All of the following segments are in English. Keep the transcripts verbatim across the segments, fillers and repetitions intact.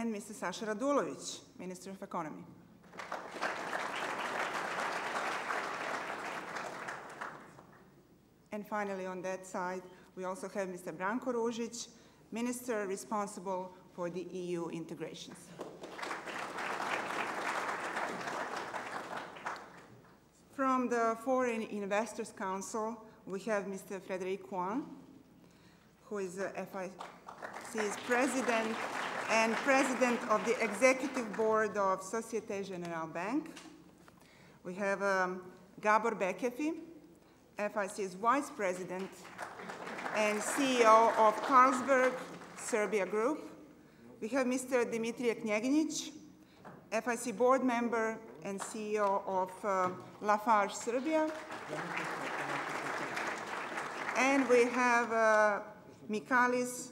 and Missus Saša Radulović, Minister of Economy. And finally, on that side, we also have Mister Branko Rožić, Minister responsible for the E U integrations. From the Foreign Investors Council, we have Mister Frederic Quan, who is F I C's President and President of the Executive Board of Societe Generale Bank. We have um, Gabor Bekefi, F I C's Vice President and C E O of Carlsberg Serbia Group. We have Mister Dimitrije Knjeginic, F I C board member and C E O of uh, Lafarge Serbia. And we have uh, Mikalis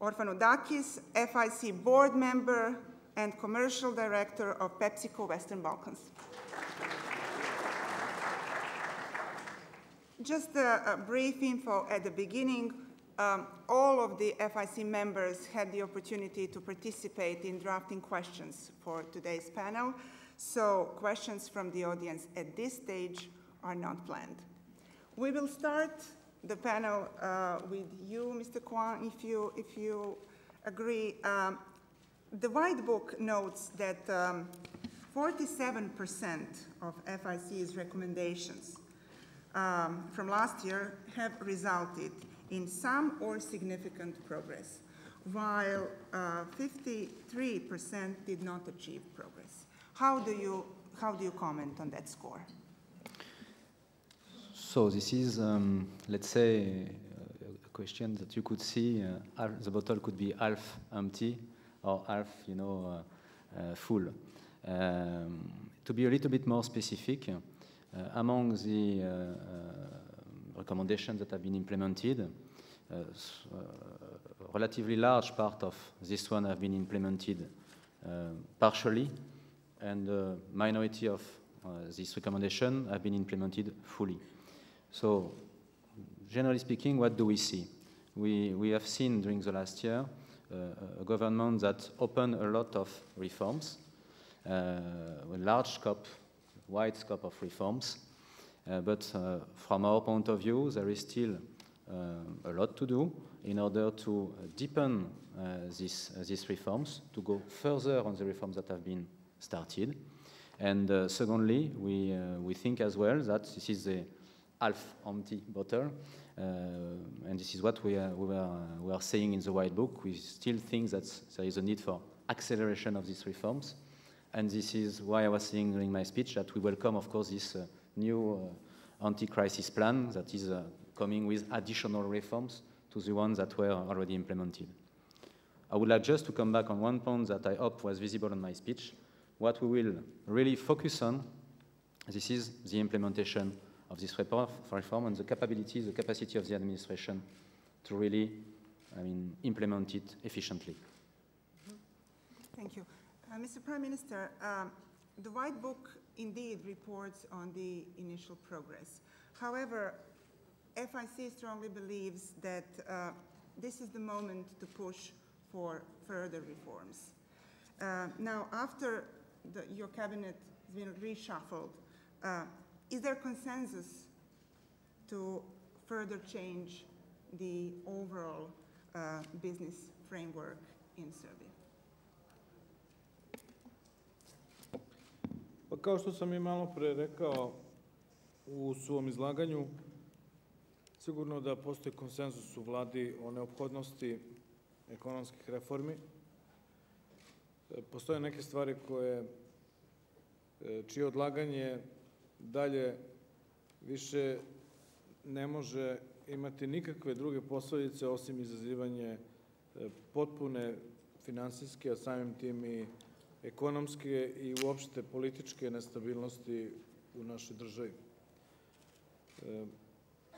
Orfanoudakis, F I C board member and commercial director of PepsiCo Western Balkans. Just a, a brief info at the beginning. Um, all of the F I C members had the opportunity to participate in drafting questions for today's panel, so questions from the audience at this stage are not planned. We will start the panel uh, with you, Mister Quan, if you, if you agree. Um, the White Book notes that forty-seven percent um, of F I C's recommendations um, from last year have resulted in some or significant progress, while fifty-three percent uh, did not achieve progress. How do you, how do you comment on that score? So this is, um, let's say, a question that you could see, uh, the bottle could be half empty or half, you know, uh, uh, full. Um, to be a little bit more specific, uh, among the uh, uh, recommendations that have been implemented. Uh, uh, relatively large part of this one have been implemented uh, partially, and the minority of uh, this recommendation have been implemented fully. So, generally speaking, what do we see? We, we have seen during the last year uh, a government that opened a lot of reforms, uh, a large scope, wide scope of reforms, Uh, but uh, from our point of view, there is still uh, a lot to do in order to deepen uh, this, uh, these reforms, to go further on the reforms that have been started. And uh, secondly, we, uh, we think as well that this is a half-empty bottle, uh, and this is what we are, we, are, we are saying in the White Book. We still think that there is a need for acceleration of these reforms, and this is why I was saying during my speech that we welcome, of course, this uh, new uh, anti-crisis plan that is uh, coming with additional reforms to the ones that were already implemented. I would like just to come back on one point that I hope was visible in my speech. What we will really focus on, this is the implementation of this reform and the capability, the capacity of the administration to really, I mean, implement it efficiently. Thank you. Uh, Mister Prime Minister, um, the White Book indeed reports on the initial progress. However, F I C strongly believes that uh, this is the moment to push for further reforms. Uh, now, after the, your cabinet has been reshuffled, uh, is there consensus to further change the overall uh, business framework in Serbia? Pa kao što sam I malo pre rekao u svom izlaganju, sigurno da postoji konsenzus u vladi o neophodnosti ekonomskih reformi. Postoje neke stvari koje, čije odlaganje dalje više ne može imati nikakve druge posledice osim izazivanje potpune finansijske, a samim tim I ekonomske I uopšte političke nestabilnosti u našoj državi.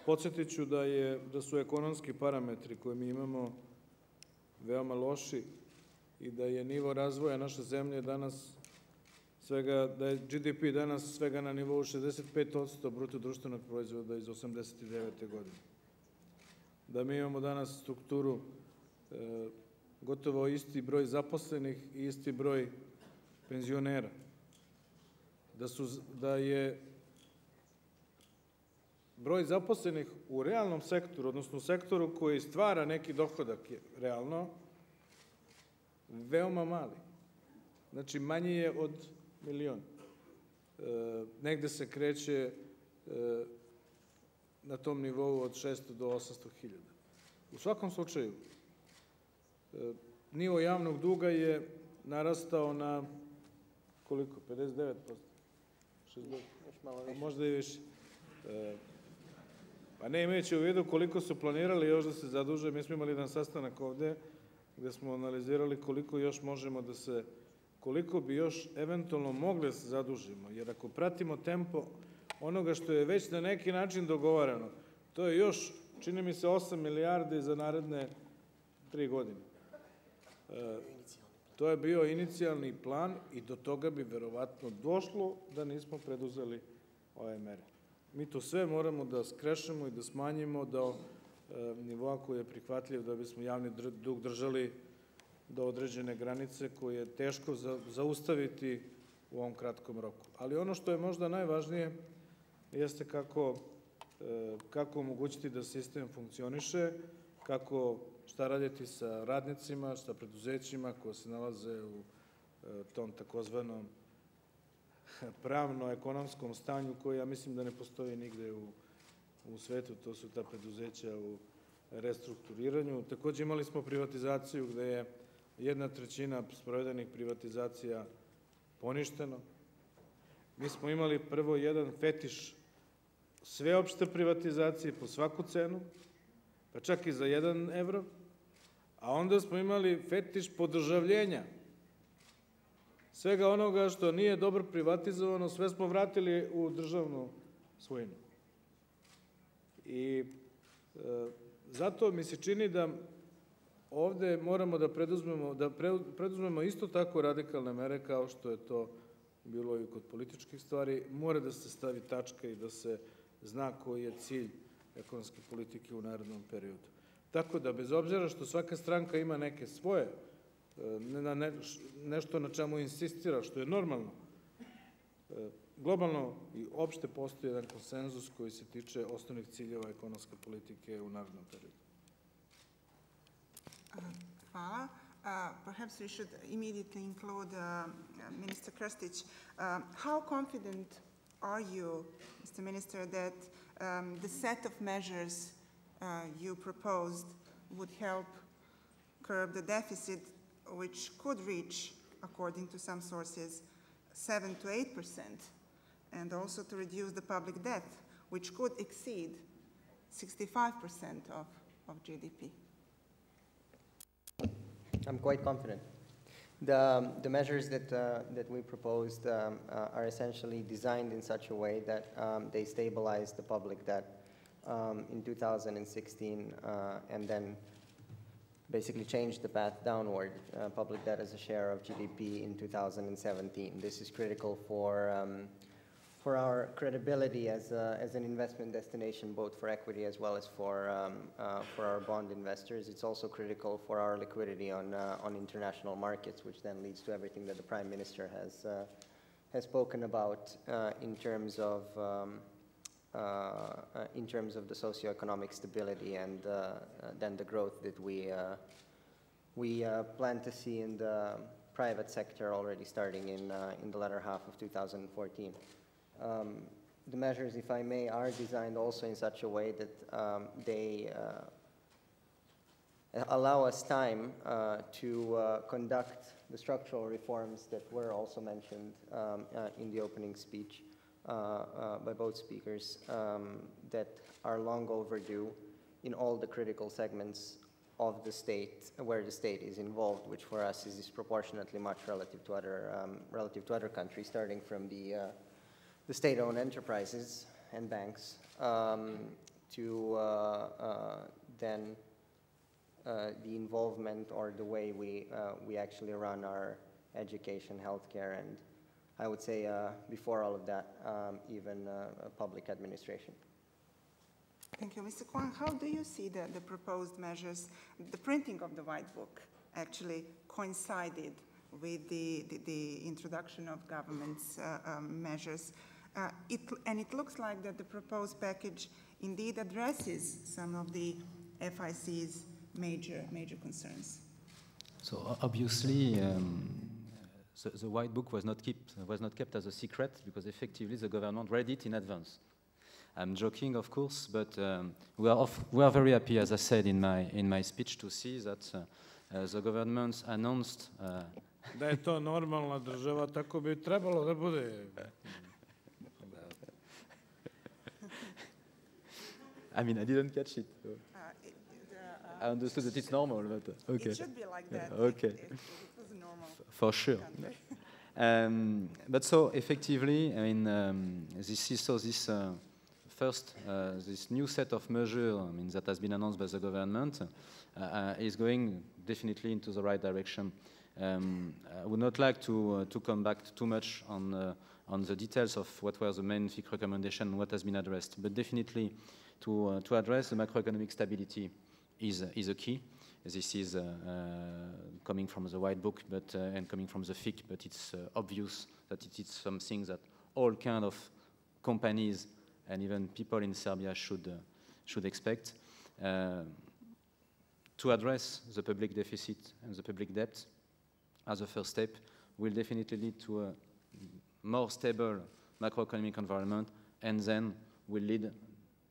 Podsjetit ću da, je, da su ekonomski parametri koje mi imamo veoma loši I da je nivo razvoja naše zemlje danas svega, da je G D P danas svega na nivou šezdeset pet posto bruto društvenog proizvoda iz osamdeset devete godine. Da mi imamo danas strukturu gotovo isti broj zaposlenih i isti broj penzionera. Da su, da je broj zaposlenih u realnom sektoru, odnosno u sektoru koji stvara neki dohodak realno, veoma mali. Znači, manji je od miliona. Negde se kreće na tom nivou od šest stotina do osam stotina hiljada. U svakom slučaju, nivo javnog duga je narastao na koliko? pedeset devet posto? Možda i više. Pa ne imajući u vidu koliko su planirali još da se zaduže, mi smo imali jedan sastanak ovde gde smo analizirali koliko još možemo da se, koliko bi još eventualno mogli da se zadužimo, jer ako pratimo tempo onoga što je već na neki način dogovarano, to je još, čini mi se, osam milijardi za naredne tri godine. To je bio inicijalni plan i do toga bi verovatno došlo da nismo preduzeli ove mere. Mi to sve moramo da skrešemo i da smanjimo do nivoa koji je prihvatljiv da bismo javni dug držali do određene granice koje je teško zaustaviti u ovom kratkom roku. Ali ono što je možda najvažnije jeste kako omogućiti da sistem funkcioniše, kako šta raditi sa radnicima, sa preduzećima koje se nalaze u tom takozvanom pravno-ekonomskom stanju koje ja mislim da ne postoji nigde u svetu, to su ta preduzeća u restrukturiranju. Takođe imali smo privatizaciju gde je jedna trećina sprovedenih privatizacija poništeno. Mi smo imali prvo jedan fetiš sveopšte privatizacije po svaku cenu, pa čak i za jedan evro, a onda smo imali fetiš podržavljenja svega onoga što nije dobro privatizovano, sve smo vratili u državnu svojinu. I zato mi se čini da ovde moramo da preduzmemo, da preduzmemo isto tako radikalne mere kao što je to bilo i kod političkih stvari. Mora da se stavi tačka i da se zna koji je cilj ekonomske politike u narednom periodu. Tako da, bez obzira što svaka stranka ima neke svoje, nešto na čemu insistira, što je normalno, globalno i opšte postoji jedan konsenzus koji se tiče osnovnih ciljeva ekonomske politike u narednom periodu. Hvala. Perhaps we should immediately include Minister Krstić. How confident are you, Mister Minister, that the set of measures you proposed would help curb the deficit, which could reach, according to some sources, seven to eight percent, and also to reduce the public debt, which could exceed sixty-five percent of, of G D P? I'm quite confident. The, the measures that, uh, that we proposed um, uh, are essentially designed in such a way that um, they stabilize the public debt um, in two thousand sixteen uh, and then basically changed the path downward, uh, public debt as a share of G D P in two thousand seventeen. This is critical for, um, for our credibility as, a, as an investment destination, both for equity as well as for, um, uh, for our bond investors. It's also critical for our liquidity on, uh, on international markets, which then leads to everything that the Prime Minister has, uh, has spoken about uh, in terms of um, Uh, in terms of the socioeconomic stability and uh, uh, then the growth that we uh, we uh, plan to see in the private sector already starting in uh, in the latter half of two thousand fourteen. Um, the measures, if I may, are designed also in such a way that um, they uh, allow us time uh, to uh, conduct the structural reforms that were also mentioned um, uh, in the opening speech. Uh, uh, by both speakers, um, that are long overdue in all the critical segments of the state where the state is involved, which for us is disproportionately much relative to other um, relative to other countries, starting from the uh, the state-owned enterprises and banks um, to uh, uh, then uh, the involvement or the way we uh, we actually run our education, healthcare, and I would say, uh, before all of that, um, even uh, public administration. Thank you. Mister Kwan, how do you see the, the proposed measures, the printing of the White Book, actually coincided with the, the, the introduction of government's uh, um, measures. Uh, it, and it looks like that the proposed package indeed addresses some of the F I C's major, major concerns. So obviously, um, the, the White Book was not, kept, was not kept as a secret because effectively the government read it in advance. I'm joking, of course, but um, we, are off, we are very happy, as I said in my, in my speech, to see that uh, uh, the government announced... Uh, da je to normalna država, tako bi trebalo da bude. I mean, I didn't catch it. So. Uh, it uh, I understood that it's normal, but... Okay. It should be like that. Yeah, okay. It, it, it was normal. For sure. um, but so, effectively, I mean, um, this is so this... Uh, First, uh, this new set of measures I mean, that has been announced by the government uh, uh, is going definitely into the right direction. Um, I would not like to, uh, to come back too much on, uh, on the details of what were the main F I C recommendations and what has been addressed, but definitely to, uh, to address the macroeconomic stability is, is a key. This is uh, uh, coming from the White Book but, uh, and coming from the F I C, but it's uh, obvious that it is something that all kind of companies and even people in Serbia should, uh, should expect. Uh, to address the public deficit and the public debt as a first step will definitely lead to a more stable macroeconomic environment, and then will lead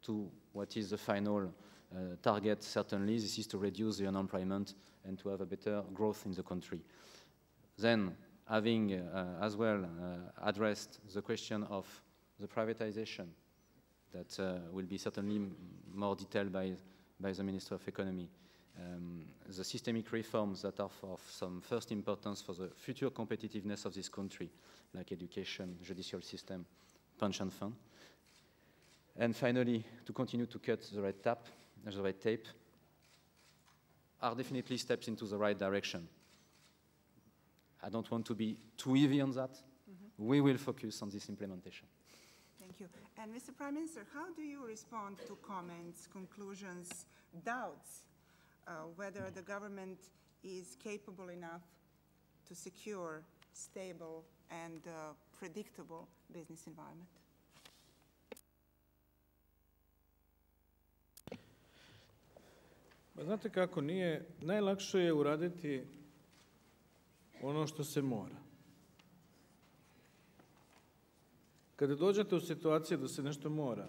to what is the final uh, target, certainly. This is to reduce the unemployment and to have a better growth in the country. Then, having uh, as well uh, addressed the question of the privatization, that uh, will be certainly more detailed by, by the Minister of Economy. Um, the systemic reforms that are of some first importance for the future competitiveness of this country, like education, judicial system, pension fund. And finally, to continue to cut the red tape, the red tape are definitely steps into the right direction. I don't want to be too heavy on that. Mm-hmm. We will focus on this implementation. Thank you. And Mister Prime Minister, how do you respond to comments, conclusions, doubts, uh, whether the government is capable enough to secure stable and uh, predictable business environment? Pa znate kako nije, najlakše je uraditi ono što se mora. Kada dođete u situacije da se nešto mora,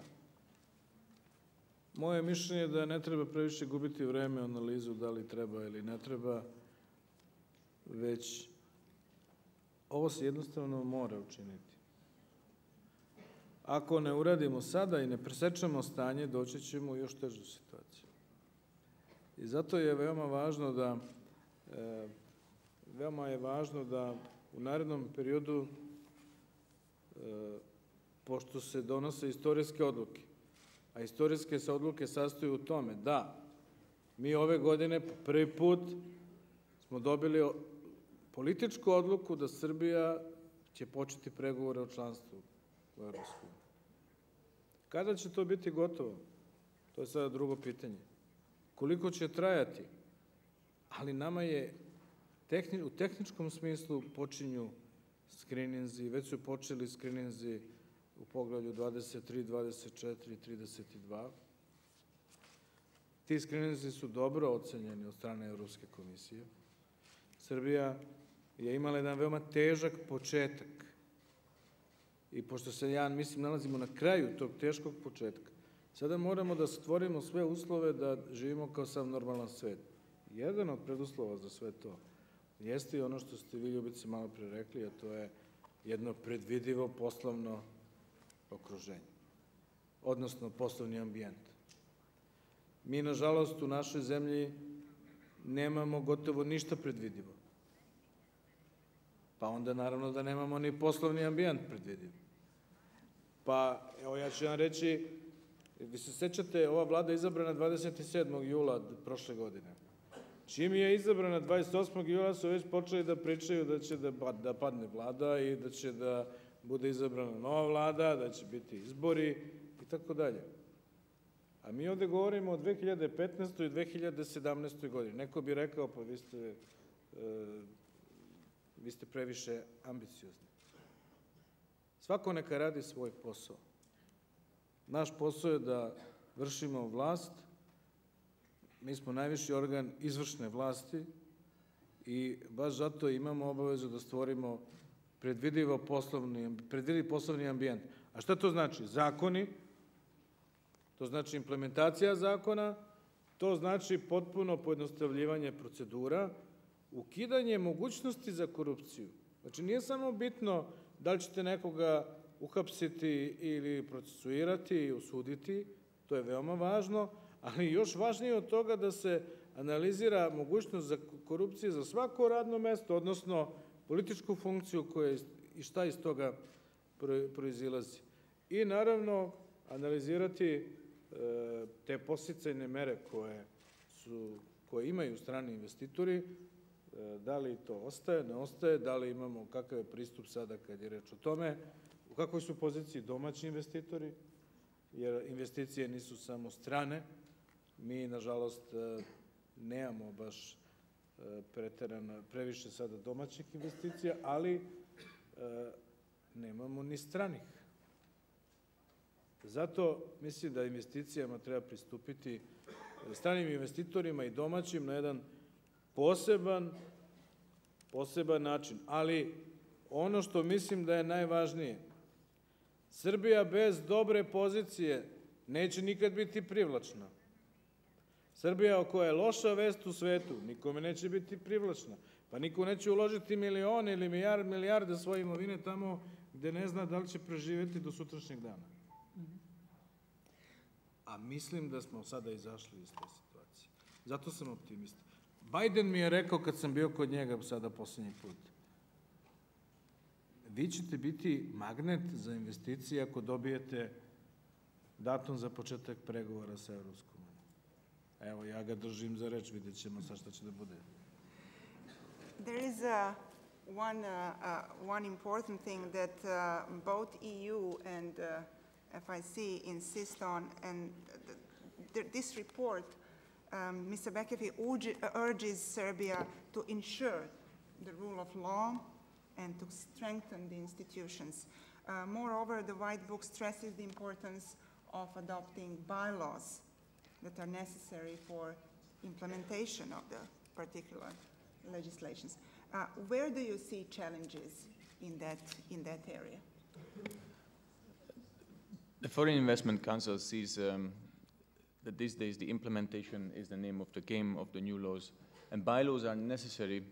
moje mišljenje je da ne treba previše gubiti vreme u analizu da li treba ili ne treba, već ovo se jednostavno mora učiniti. Ako ne uradimo sada I ne presečemo stanje, doći ćemo u još težu situaciju. I zato je veoma važno da, veoma je važno da u narednom periodu pošto se donose istorijske odluke. A istorijske se odluke sastoju u tome da mi ove godine prvi put smo dobili političku odluku da Srbija će početi pregovore o članstvu u E U. Kada će to biti gotovo? To je sada drugo pitanje. Koliko će trajati? Ali nama je u tehničkom smislu počinju skrininzi, već su počeli skrininzi u poglavlju dvadeset tri, dvadeset četiri i trideset dva. Ti skrininzi su dobro ocenjeni od strane Evropske komisije. Srbija je imala jedan veoma težak početak I pošto se ja, mislim, nalazimo na kraju tog teškog početka, sada moramo da stvorimo sve uslove da živimo kao sav normalan svet. Jedan od preduslova za sve to jeste I ono što ste vi, Ljubice, malo pre rekli, a to je jedno predvidivo poslovno okruženje, odnosno poslovni ambijent. Mi, nažalost, u našoj zemlji nemamo gotovo ništa predvidivo. Pa onda, naravno, da nemamo ni poslovni ambijent predvidivo. Pa, evo, ja ću vam reći, vi se sećate, ova vlada je izabrana dvadeset sedmog jula prošle godine. Čim je izabrana dvadeset osmog jula su već počeli da pričaju da će da padne vlada I da će da bude izabrana nova vlada, da će biti izbori I tako dalje. A mi ovde govorimo o dve hiljade petnaestoj i dve hiljade sedamnaestoj godini. Neko bi rekao, pa vi ste vi ste previše ambiciozni. Svako neka radi svoj posao. Naš posao je da vršimo vlast, mi smo najviši organ izvršne vlasti i baš zato imamo obavezu da stvorimo predvidiv poslovni ambijent. A šta to znači? Zakoni, to znači implementacija zakona, to znači potpuno pojednostavljivanje procedura, ukidanje mogućnosti za korupciju. Znači, nije samo bitno da li ćete nekoga uhapsiti ili procesuirati i osuditi, to je veoma važno, ali još važnije od toga da se analizira mogućnost korupcije za svako radno mesto, odnosno političku funkciju koja i šta iz toga proizilazi. I naravno analizirati te podsticajne mere koje imaju strani investitori, da li to ostaje, ne ostaje, da li imamo kakav je pristup sada kad je reč o tome, u kakvoj su poziciji domaći investitori, jer investicije nisu samo strane. Mi, nažalost, nemamo baš previše sada domaćih investicija, ali nemamo ni stranih. Zato mislim da investicijama treba pristupiti stranim investitorima i domaćim na jedan poseban, poseban način. Ali ono što mislim da je najvažnije, Srbija bez dobre pozicije neće nikad biti privlačna. Srbija koja je loša vest u svetu, nikome neće biti privlačna. Pa niko neće uložiti milione ili milijarde svoje imovine tamo gde ne zna da li će preživjeti do sutrašnjeg dana. A mislim da smo sada izašli iz te situacije. Zato sam optimist. Biden mi je rekao kad sam bio kod njega sada posljednji put, vi ćete biti magnet za investicije ako dobijete datum za početak pregovora sa Evropskom unijom. Evo, ja ga držim za reč, vidjet ćemo sad šta će da bude. There is one important thing that both E U and F I C insist on, and this report, Mister Bekefi urges Serbia to ensure the rule of law and to strengthen the institutions. Uh, moreover, the White Book stresses the importance of adopting bylaws that are necessary for implementation of the particular legislations. Uh, where do you see challenges in that, in that area? The Foreign Investment Council sees um, that these days the implementation is the name of the game of the new laws. And bylaws are necessary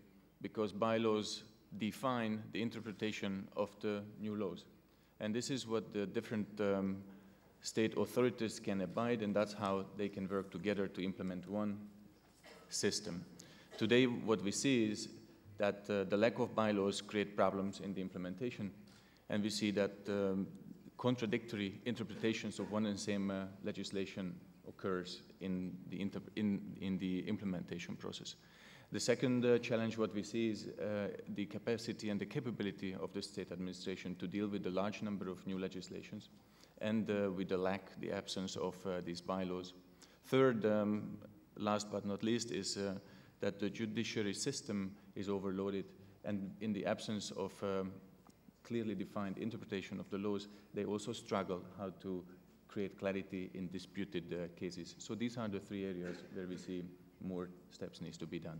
because bylaws define the interpretation of the new laws. And this is what the different um, state authorities can abide, and that's how they can work together to implement one system. Today, what we see is that uh, the lack of bylaws create problems in the implementation, and we see that um, contradictory interpretations of one and same uh, legislation occurs in the, inter in, in the implementation process. The second uh, challenge what we see is uh, the capacity and the capability of the state administration to deal with the large number of new legislations and uh, with the lack, the absence of uh, these bylaws. Third, um, last but not least, is uh, that the judiciary system is overloaded, and in the absence of um, clearly defined interpretation of the laws, they also struggle how to create clarity in disputed uh, cases. So these are the three areas where we see more steps needs to be done.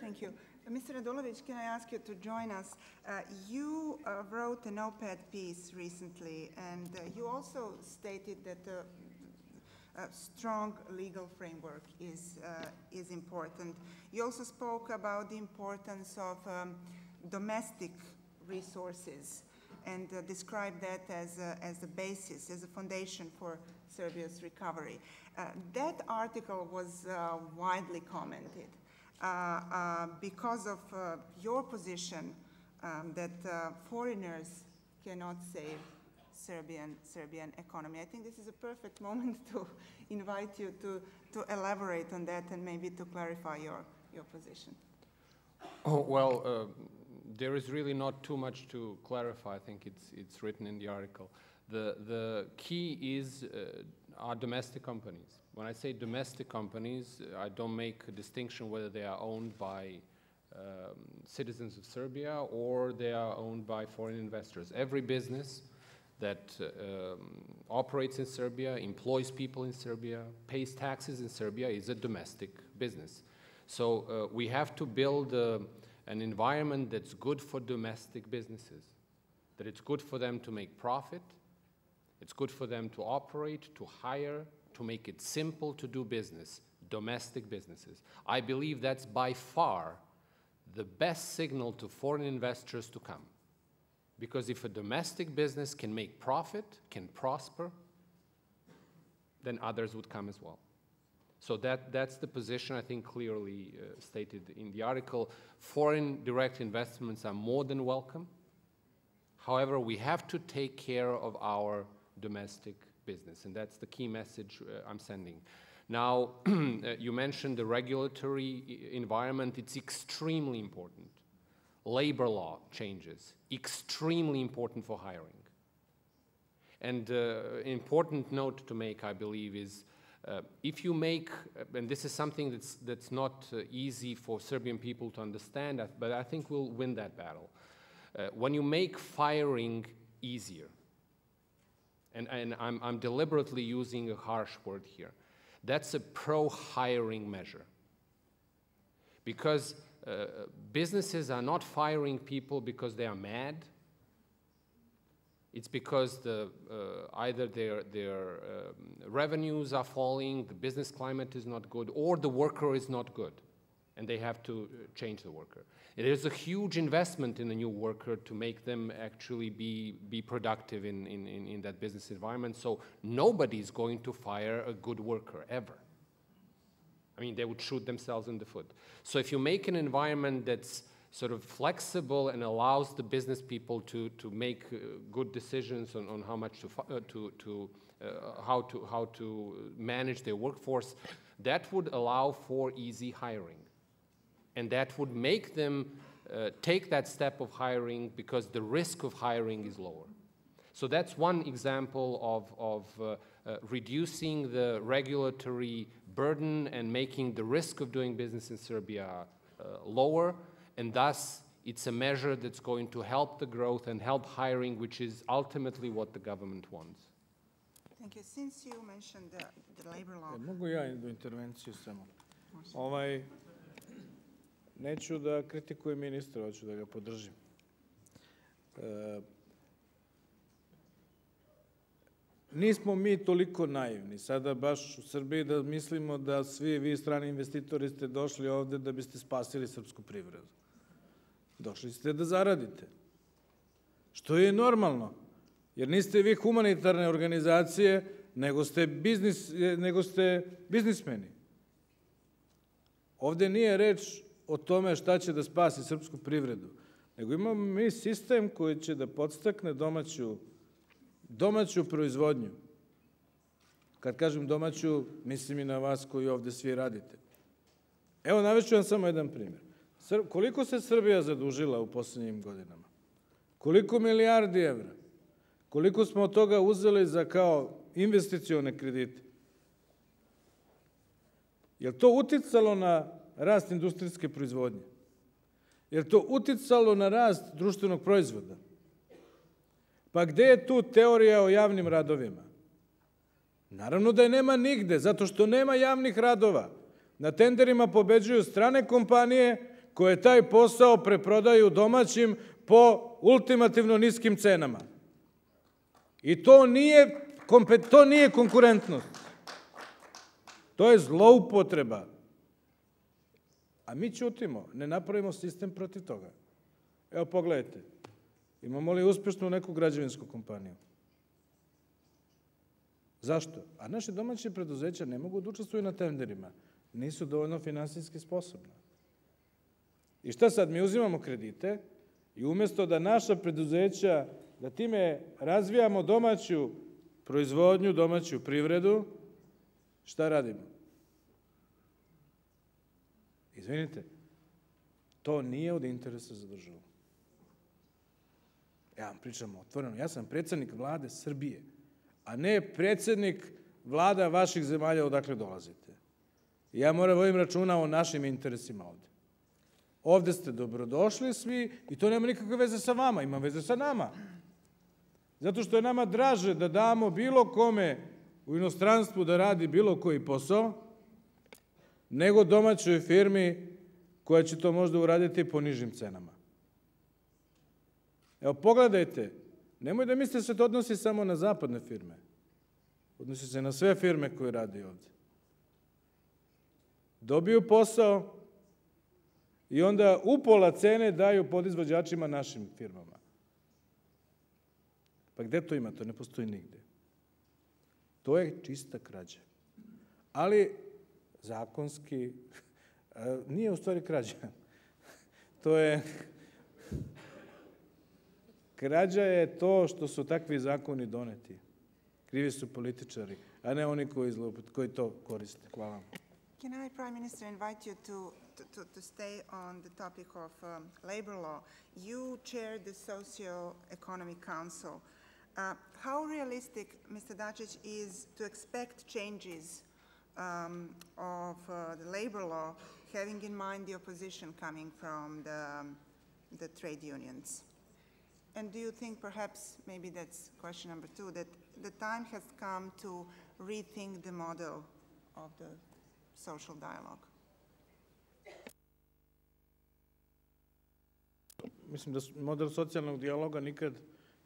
Thank you. Uh, Mister Radulović, can I ask you to join us? Uh, you uh, wrote an op-ed piece recently, and uh, you also stated that uh, a strong legal framework is, uh, is important. You also spoke about the importance of um, domestic resources and uh, described that as a, as the basis, as a foundation for Serbia's recovery. Uh, that article was uh, widely commented uh, uh, because of uh, your position um, that uh, foreigners cannot save Serbian, Serbian economy. I think this is a perfect moment to invite you to, to elaborate on that and maybe to clarify your, your position. Oh, well, uh, there is really not too much to clarify. I think it's, it's written in the article. The, the key is uh, our domestic companies. When I say domestic companies, I don't make a distinction whether they are owned by um, citizens of Serbia, or they are owned by foreign investors. Every business that uh, um, operates in Serbia, employs people in Serbia, pays taxes in Serbia is a domestic business. So uh, we have to build uh, an environment that's good for domestic businesses, that it's good for them to make profit, it's good for them to operate, to hire, to make it simple to do business, domestic businesses. I believe that's by far the best signal to foreign investors to come. Because if a domestic business can make profit, can prosper, then others would come as well. So that, that's the position, I think, clearly uh, stated in the article. Foreign direct investments are more than welcome. However, we have to take care of our domestic business, and that's the key message uh, I'm sending. Now, you mentioned the regulatory environment. It's extremely important. Labor law changes, extremely important for hiring. And uh, important note to make, I believe, is uh, if you make, and this is something that's, that's not uh, easy for Serbian people to understand, but I think we'll win that battle. Uh, when you make firing easier, and, and I'm, I'm deliberately using a harsh word here, that's a pro-hiring measure. Because Uh, businesses are not firing people because they are mad. It's because the, uh, either their, their um, revenues are falling, the business climate is not good, or the worker is not good, and they have to change the worker. It is a huge investment in a new worker to make them actually be, be productive in, in, in that business environment, so nobody's going to fire a good worker, ever. I mean, they would shoot themselves in the foot. So if you make an environment that's sort of flexible and allows the business people to, to make uh, good decisions on, on how much to, uh, to, to, uh, how to, how to manage their workforce, that would allow for easy hiring. And that would make them uh, take that step of hiring because the risk of hiring is lower. So that's one example of, of uh, uh, reducing the regulatory burden and making the risk of doing business in Serbia uh, lower, and thus it's a measure that's going to help the growth and help hiring, which is ultimately what the government wants. Thank you. Since you mentioned the, the labor law... Mogu ja do intervenciju samo. Ovaj, neću da kritikujem ministra, hoću da ga podržim. Uh, Nismo mi toliko naivni sada baš u Srbiji da mislimo da svi vi strani investitori ste došli ovde da biste spasili srpsku privredu. Došli ste da zaradite. Što je normalno, jer niste vi humanitarne organizacije, nego ste biznis, nego ste biznismeni. Ovde nije reč o tome šta će da spasi srpsku privredu, nego imamo mi sistem koji će da podstakne domaću domaću proizvodnju. Kad kažem domaću, mislim I na vas koji ovde svi radite. Evo, navešću vam samo jedan primjer. Koliko se Srbija zadužila u poslednjim godinama? Koliko milijardi evra? Koliko smo od toga uzeli za kao investicione kredite? Je li to uticalo na rast industrijske proizvodnje? Je li to uticalo na rast društvenog proizvoda? Pa gde je tu teorija o javnim radovima? Naravno da je nema nigde, zato što nema javnih radova. Na tenderima pobeđuju strane kompanije koje taj posao preprodaju domaćim po ultimativno niskim cenama. I to nije, to nije konkurentnost. To je zloupotreba. A mi ćutimo, ne napravimo sistem protiv toga. Evo, pogledajte. Imamo li uspešnu neku građevinsku kompaniju? Zašto? A naše domaće preduzeća ne mogu da učestvuju na tenderima. Nisu dovoljno finansijski sposobna. I šta sad? Mi uzimamo kredite I umesto da naša preduzeća, da time razvijamo domaću proizvodnju, domaću privredu, šta radimo? Izvinite, to nije od interesa za državu. Ja vam pričam otvoreno, ja sam predsednik vlade Srbije, a ne predsednik vlada vaših zemalja odakle dolazite. Ja moram voditi računa o našim interesima ovde. Ovde ste dobrodošli svi I to nema nikakve veze sa vama, ima veze sa nama. Zato što je nama draže da damo bilo kome u inostranstvu da radi bilo koji posao, nego domaćoj firmi koja će to možda uraditi po nižim cenama. Evo, pogledajte, nemoj da mislite da se to odnosi samo na zapadne firme. Odnosi se na sve firme koje radi ovde. Dobiju posao I onda upola cene daju podizvođačima našim firmama. Pa gde to ima? To ne postoji nigde. To je čista krađa. Ali zakonski nije u stvari krađa. To je... Krađa je to što su takvi zakoni doneti. Krivi su političari, a ne oni koji to koriste. Hvala vam. Can I, Prime Minister, invite you to, to, to stay on the topic of um, labor law? You chair the Socio-Economic Council. Uh, how realistic, Mr. Dačić, is to expect changes um, of uh, the labor law, having in mind the opposition coming from the, um, the trade unions? And do you think perhaps, maybe that's question number two, that the time has come to rethink the model of the social dialogue? Mislim da model socijalnog dijaloga nikad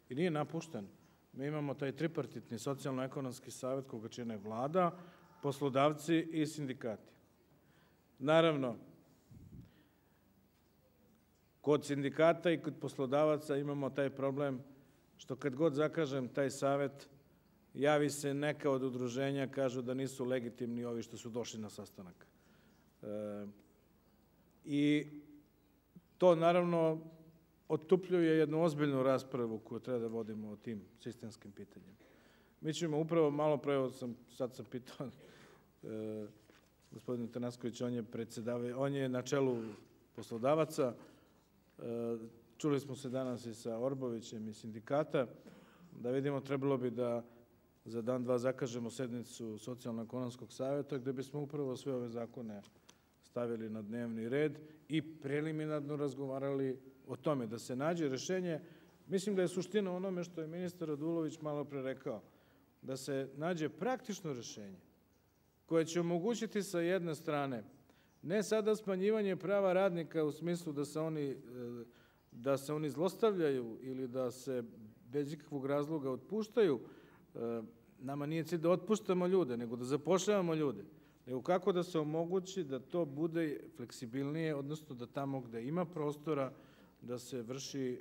I nije napušten. Mi imamo taj tripartitni socijalno-ekonomski savjet koga čine vlada, poslodavci I sindikati. Naravno, kod sindikata I kod poslodavaca imamo taj problem što kad god zakažem taj savjet, javi se neka od udruženja, kažu da nisu legitimni ovi što su došli na sastanak. I to naravno otupljuje jednu ozbiljnu raspravu koju treba da vodimo o tim sistemskim pitanjima. Mi ćemo upravo, malo pre, sad sam pitao gospodinu Tanasković, on je na čelu poslodavaca, čuli smo se danas I sa Orbovićem I sindikata, da vidimo trebalo bi da za dan dva zakažemo sednicu Socijalno-ekonomskog savjeta gde bismo upravo sve ove zakone stavili na dnevni red I preliminarno razgovarali o tome da se nađe rešenje. Mislim da je suština onome što je ministar Radulović malo pre rekao, da se nađe praktično rešenje koje će omogućiti sa jedne strane ne sada smanjivanje prava radnika u smislu da se oni, da se oni zlostavljaju ili da se bez ikakvog razloga otpuštaju. Nama nije cilj da otpuštamo ljude, nego da zapošljavamo ljude. Nego kako da se omogući da to bude fleksibilnije, odnosno da tamo gde ima prostora da se vrši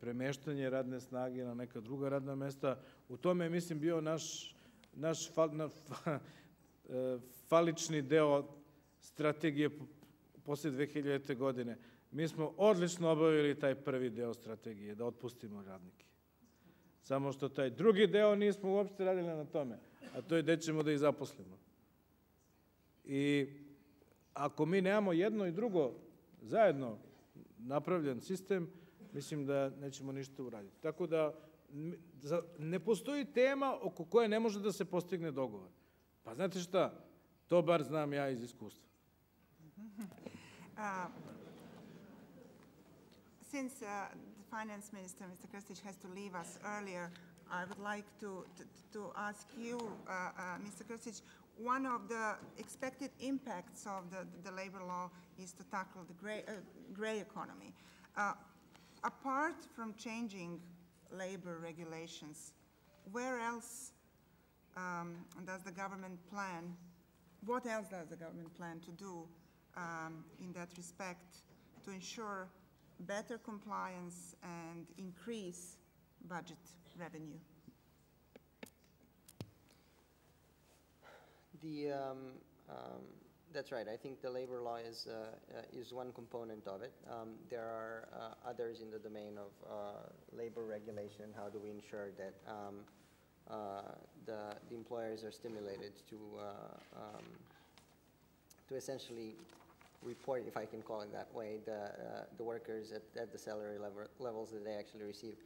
premeštanje radne snage na neka druga radna mesta. U tome je, mislim, bio naš falični deo strategije posle dve hiljadite. godine. Mi smo odlično obavili taj prvi deo strategije, da otpustimo radnike. Samo što taj drugi deo nismo uopšte radili na tome, a to je gde ćemo da ih zaposlimo. I ako mi nemamo jedno I drugo zajedno napravljen sistem, mislim da nećemo ništa uraditi. Tako da ne postoji tema oko koje ne može da se postigne dogovor. Pa znate šta, to bar znam ja iz iskustva. Since uh, the Finance Minister, Mr. Krstić, has to leave us earlier, I would like to, to, to ask you, uh, uh, Mr. Krstić, one of the expected impacts of the, the labor law is to tackle the gray, uh, gray economy. Uh, apart from changing labor regulations, where else um, does the government plan, what else does the government plan to do um, in that respect to ensure better compliance and increase budget revenue? The um, um, that's right. I think the labor law is uh, uh, is one component of it. Um, there are uh, others in the domain of uh, labor regulation. How do we ensure that um, uh, the, the employers are stimulated to uh, um, to essentially report, if I can call it that way, the, uh, the workers at, at the salary level, levels that they actually receive.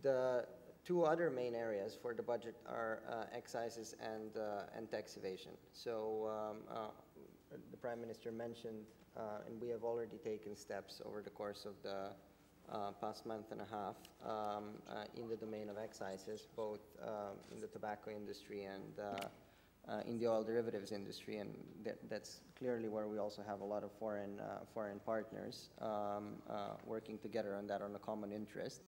The, two other main areas for the budget are uh, excises and, uh, and tax evasion. So um, uh, the Prime Minister mentioned, uh, and we have already taken steps over the course of the uh, past month and a half um, uh, in the domain of excises, both um, in the tobacco industry and uh, uh, in the oil derivatives industry, and that, that's clearly where we also have a lot of foreign, uh, foreign partners um, uh, working together on that on a common interest.